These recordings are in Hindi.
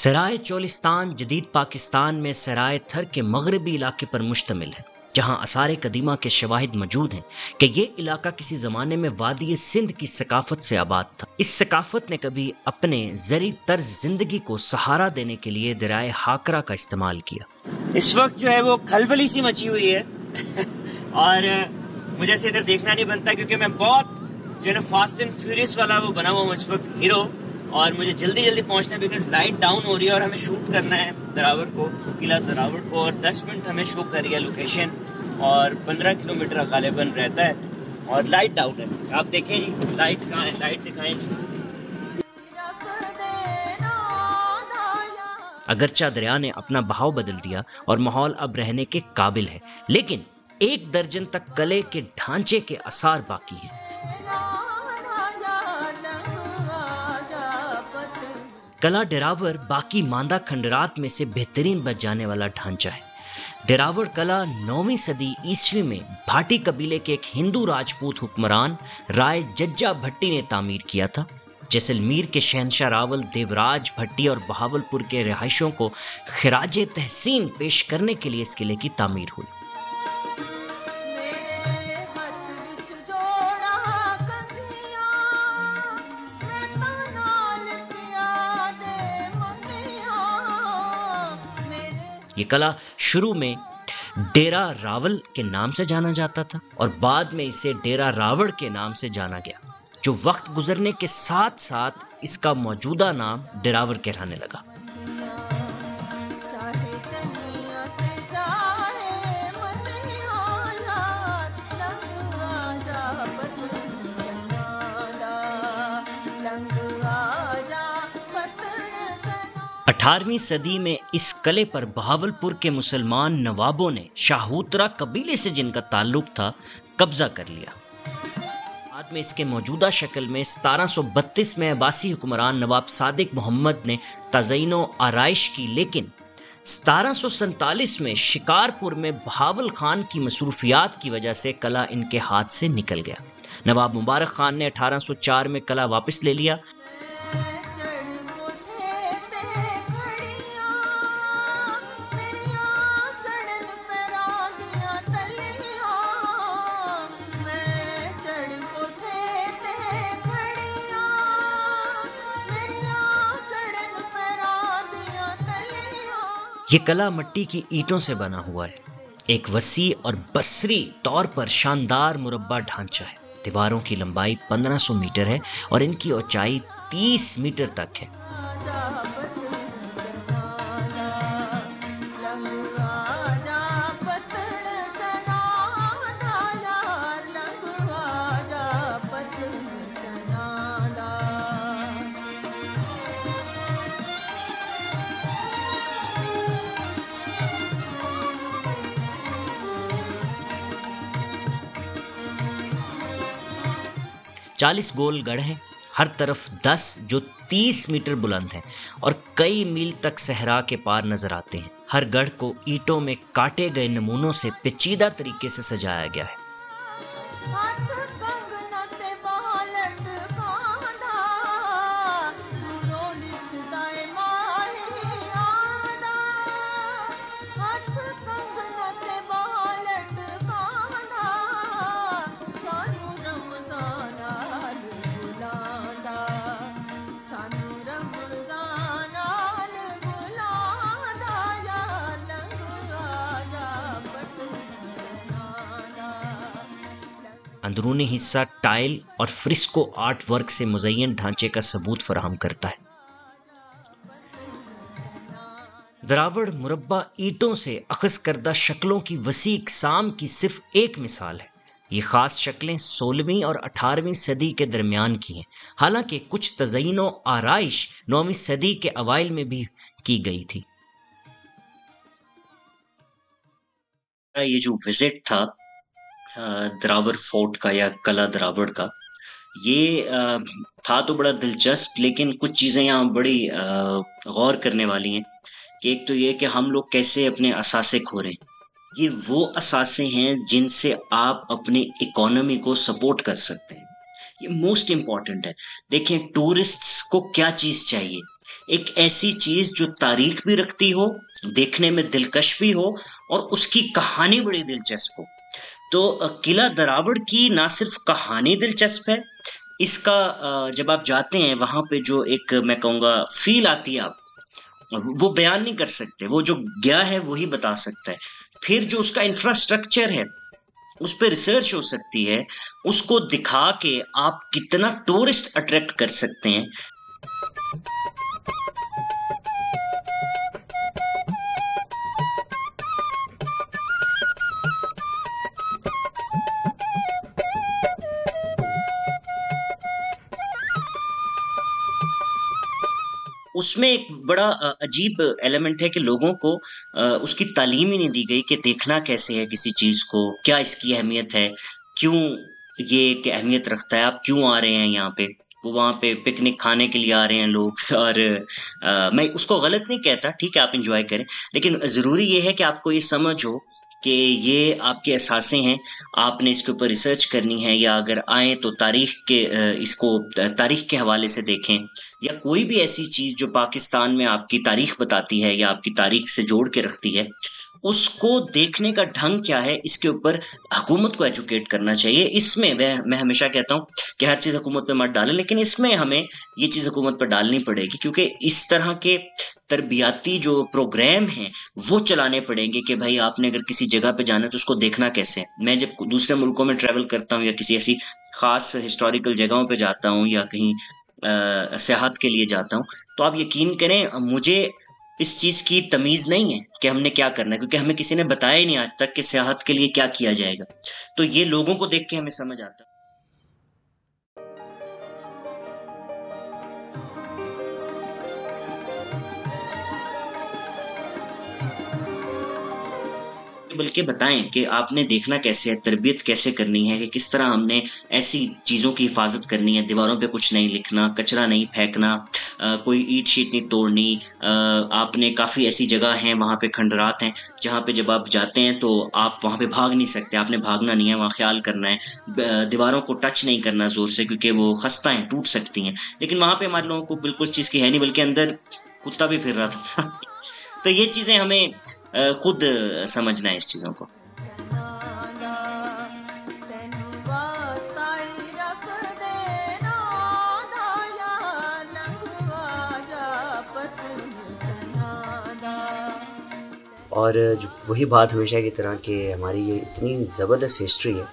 सराय चौलिस्तान जदीद पाकिस्तान में सराय थर के मगरबी इलाके पर मुश्तमिल है, जहां आसार कदीमा के शवाहिद मौजूद हैं कि ये इलाका किसी ज़माने में वादी सिंध की सकाफत से आबाद था। इस सकाफत ने कभी अपने ज़री तर्ज ज़िंदगी को सहारा देने के लिए दराए हाकरा का इस्तेमाल किया। इस वक्त जो है वो खलबली सी मची हुई है और मुझे से इधर देखना नहीं बनता क्योंकि मैं बहुत जो है ना फास्ट एंड फ्यूरियस वाला वो बना हुआ हूँ इस वक्त हीरो, और मुझे जल्दी जल्दी पहुंचना है बिकॉज लाइट डाउन हो रही है और हमें शूट करना है दरावर को, किला दरावर को, और 10 मिनट हमें शो कर रही है लोकेशन और 15 किलोमीटर गालिबन रहता है और लाइट डाउन है। आप देखें जी लाइट कहाँ है, लाइट दिखाएं। अगरचा दरिया ने अपना बहाव बदल दिया और माहौल अब रहने के काबिल है, लेकिन 1 दर्जन तक कले के ढांचे के आसार बाकी हैं। कला डेरावर बाकी मांदा खंडरात में से बेहतरीन बच जाने वाला ढांचा है। डेरावर कला 9वीं सदी ईस्वी में भाटी कबीले के एक हिंदू राजपूत हुक्मरान राय जज्जा भट्टी ने तामीर किया था। जैसलमेर के शहनशाह रावल देवराज भट्टी और बहावलपुर के रिहाइशों को खिराजे तहसीन पेश करने के लिए इस किले की तामीर हुई। ये कला शुरू में डेरा रावल के नाम से जाना जाता था और बाद में इसे डेरा रावड़ के नाम से जाना गया, जो वक्त गुजरने के साथ साथ इसका मौजूदा नाम डेरावर कहलाने लगा। अठारहवीं सदी में इस कले पर बहावलपुर के मुसलमान नवाबों ने शाहोत्रा कबीले से जिनका ताल्लुक था कब्जा कर लिया। बाद में इसके मौजूदा शक्ल में 1732 में अब्बासी हुक्मरान नवाब सादिक मोहम्मद ने तज़यीन व आराइश की, लेकिन 1747 में शिकारपुर में बहावल खान की मसरूफियात की वजह से कला इनके हाथ से निकल गया। नवाब मुबारक खान ने 1804 में कला वापस ले लिया। ये कला मट्टी की ईंटों से बना हुआ है, एक वसी और बसरी तौर पर शानदार मुरब्बा ढांचा है। दीवारों की लंबाई 1500 मीटर है और इनकी ऊंचाई 30 मीटर तक है। चालीस गोल गढ़ हैं, हर तरफ 10 जो 30 मीटर बुलंद हैं और कई मील तक सहरा के पार नजर आते हैं। हर गढ़ को ईंटों में काटे गए नमूनों से पेचीदा तरीके से सजाया गया है। अंदरूनी हिस्सा टाइल और फ्रिस्को आर्ट वर्क से मुज़य्यन ढांचे का सबूत फराहम करता है। दरावड़ मुरब्बा ईंटों से अखज़ करदा शक्लों की वसी इक़साम की सिर्फ एक मिसाल है। ये ख़ास शक्लें 16वीं और 18वीं सदी के दरमियान की हैं, हालांकि कुछ तज़यीन व आराइश 9वीं सदी के अवाइल में भी की गई थी। ये जो विजिट था दरावर फोर्ट का या कला दरावर का, ये था तो बड़ा दिलचस्प, लेकिन कुछ चीज़ें यहाँ बड़ी गौर करने वाली हैं। कि एक तो ये कि हम लोग कैसे अपने असासे खो रहे हैं। ये वो असासे हैं जिनसे आप अपने इकोनॉमी को सपोर्ट कर सकते हैं, ये मोस्ट इम्पॉर्टेंट है। देखें टूरिस्ट्स को क्या चीज़ चाहिए, एक ऐसी चीज जो तारीख भी रखती हो, देखने में दिलकश भी हो और उसकी कहानी बड़ी दिलचस्प हो। तो किला दरावड़ की ना सिर्फ कहानी दिलचस्प है, इसका जब आप जाते हैं वहाँ पे जो एक मैं कहूँगा फील आती है, आप वो बयान नहीं कर सकते, वो जो गया है वही बता सकता है। फिर जो उसका इंफ्रास्ट्रक्चर है उस पर रिसर्च हो सकती है, उसको दिखा के आप कितना टूरिस्ट अट्रैक्ट कर सकते हैं। उसमें एक बड़ा अजीब एलिमेंट है कि लोगों को उसकी तालीम ही नहीं दी गई कि देखना कैसे है किसी चीज़ को, क्या इसकी अहमियत है, क्यों ये एक अहमियत रखता है, आप क्यों आ रहे हैं यहाँ पे। वो वहाँ पे पिकनिक खाने के लिए आ रहे हैं लोग, और मैं उसको गलत नहीं कहता, ठीक है, आप इंजॉय करें, लेकिन ज़रूरी ये है कि आपको ये समझ हो कि ये आपके असासे हैं, आपने इसके ऊपर रिसर्च करनी है, या अगर आए तो तारीख के इसको तारीख के हवाले से देखें, या कोई भी ऐसी चीज़ जो पाकिस्तान में आपकी तारीख बताती है या आपकी तारीख से जोड़ के रखती है, उसको देखने का ढंग क्या है, इसके ऊपर हुकूमत को एजुकेट करना चाहिए। इसमें मैं हमेशा कहता हूँ कि हर चीज़ हुकूमत पर मत डालें, लेकिन इसमें हमें ये चीज़ हुकूमत पर डालनी पड़ेगी, क्योंकि इस तरह के तरबियाती जो प्रोग्राम हैं वो चलाने पड़ेंगे कि भाई आपने अगर किसी जगह पे जाना है तो उसको देखना कैसे है। मैं जब दूसरे मुल्कों में ट्रैवल करता हूँ या किसी ऐसी ख़ास हिस्टोरिकल जगहों पे जाता हूँ या कहीं सियाहत के लिए जाता हूँ, तो आप यकीन करें मुझे इस चीज़ की तमीज़ नहीं है कि हमने क्या करना है, क्योंकि हमें किसी ने बताया ही नहीं आज तक कि सियाहत के लिए क्या किया जाएगा। तो ये लोगों को देख के हमें समझ आता है। बल्कि बताएं कि आपने देखना कैसे है, तरबियत कैसे करनी है, कि किस तरह हमने ऐसी चीज़ों की हिफाजत करनी है। दीवारों पे कुछ नहीं लिखना, कचरा नहीं फेंकना, कोई ईट शीट नहीं तोड़नी। आपने काफ़ी ऐसी जगह हैं वहाँ पे खंडरात हैं जहाँ पे जब आप जाते हैं तो आप वहाँ पे भाग नहीं सकते, आपने भागना नहीं है, वहाँ ख्याल करना है। दीवारों को टच नहीं करना ज़ोर से, क्योंकि वो खस्ता हैं, टूट सकती हैं। लेकिन वहाँ पर हमारे लोगों को बिल्कुल इस चीज़ की है नहीं, बल्कि अंदर कुत्ता भी फिर रहा था। तो ये चीज़ें हमें खुद समझना है इस चीज़ों को। और वही बात हमेशा की तरह कि हमारी ये इतनी ज़बरदस्त हिस्ट्री है,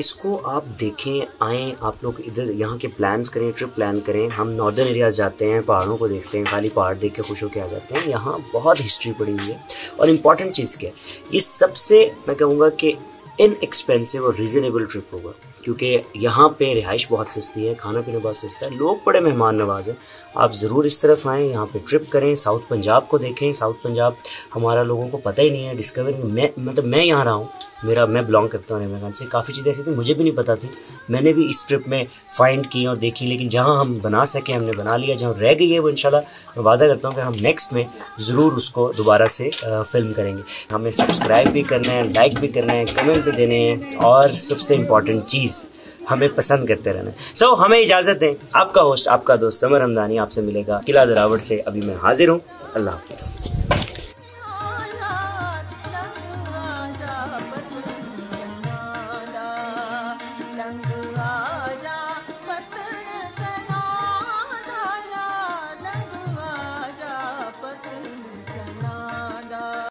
इसको आप देखें, आएँ आप लोग इधर, यहाँ के प्लान्स करें, ट्रिप प्लान करें। हम नॉर्दर्न एरियाज़ जाते हैं, पहाड़ों को देखते हैं, खाली पहाड़ देख के खुश होकर आ जाते हैं। यहाँ बहुत हिस्ट्री पड़ी हुई है। और इम्पॉर्टेंट चीज़ क्या है, ये सबसे मैं कहूँगा कि इनएक्सपेंसिव और रीज़नेबल ट्रिप होगा, क्योंकि यहाँ पे रिहाइश बहुत सस्ती है, खाना पीना बहुत सस्ता है, लोग बड़े मेहमान नवाज हैं। आप ज़रूर इस तरफ आएँ, यहाँ पे ट्रिप करें, साउथ पंजाब को देखें। साउथ पंजाब हमारा लोगों को पता ही नहीं है, डिस्कवरी मैं यहाँ रहा हूँ, मैं बिलोंग करता हूँ रेमन खान से। काफ़ी चीज़ें ऐसी थी मुझे भी नहीं पता थी, मैंने भी इस ट्रिप में फाइंड की और देखी, लेकिन जहाँ हम बना सके हमने बना लिया, जहाँ रह गई है वो इंशाल्लाह मैं वादा करता हूँ कि हम नेक्स्ट में ज़रूर उसको दोबारा से फिल्म करेंगे। हमें सब्सक्राइब भी करना है, लाइक भी करना है, कमेंट भी देने हैं, और सबसे इम्पॉर्टेंट चीज़ हमें पसंद करते रहना है। सो हमें इजाज़त दें, आपका होस्ट आपका दोस्त समर हमदानी आपसे मिलेगा किला दरावड़ से। अभी मैं हाजिर हूँ, अल्लाह हाफिज़।